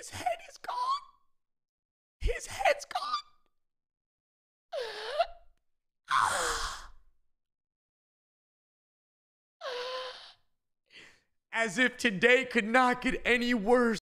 His head is gone. His head's gone. As if today could not get any worse.